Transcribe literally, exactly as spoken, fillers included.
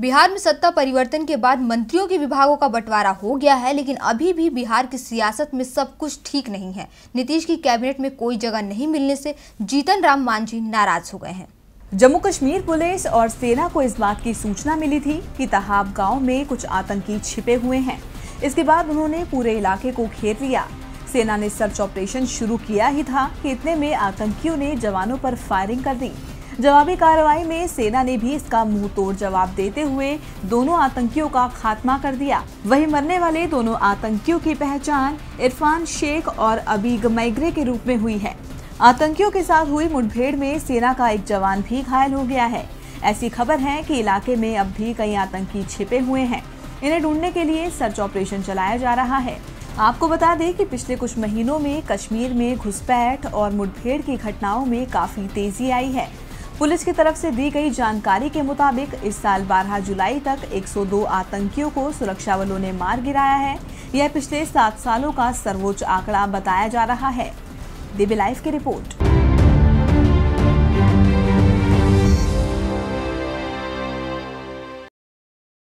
बिहार में सत्ता परिवर्तन के बाद मंत्रियों के विभागों का बंटवारा हो गया है, लेकिन अभी भी बिहार की सियासत में सब कुछ ठीक नहीं है। नीतीश की कैबिनेट में कोई जगह नहीं मिलने से जीतन राम मांझी नाराज हो गए हैं। जम्मू कश्मीर पुलिस और सेना को इस बात की सूचना मिली थी कि तहाब गाँव में कुछ आतंकी छिपे हुए हैं। इसके बाद उन्होंने पूरे इलाके को घेर लिया। सेना ने सर्च ऑपरेशन शुरू किया ही था कि इतने में आतंकियों ने जवानों पर फायरिंग कर दी। जवाबी कार्रवाई में सेना ने भी इसका मुंह तोड़ जवाब देते हुए दोनों आतंकियों का खात्मा कर दिया। वहीं मरने वाले दोनों आतंकियों की पहचान इरफान शेख और अभीग मैग्रे के रूप में हुई है। आतंकियों के साथ हुई मुठभेड़ में सेना का एक जवान भी घायल हो गया है। ऐसी खबर है कि इलाके में अब भी कई आतंकी छिपे हुए हैं। इन्हें ढूंढने के लिए सर्च ऑपरेशन चलाया जा रहा है। आपको बता दें कि पिछले कुछ महीनों में कश्मीर में घुसपैठ और मुठभेड़ की घटनाओं में काफी तेजी आई है। पुलिस की तरफ से दी गई जानकारी के मुताबिक इस साल बारह जुलाई तक एक सौ दो आतंकियों को सुरक्षा बलों ने मार गिराया है। यह पिछले सात सालों का सर्वोच्च आंकड़ा बताया जा रहा है। डीबी लाइव की रिपोर्ट।